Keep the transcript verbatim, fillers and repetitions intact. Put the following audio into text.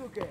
Sasuke.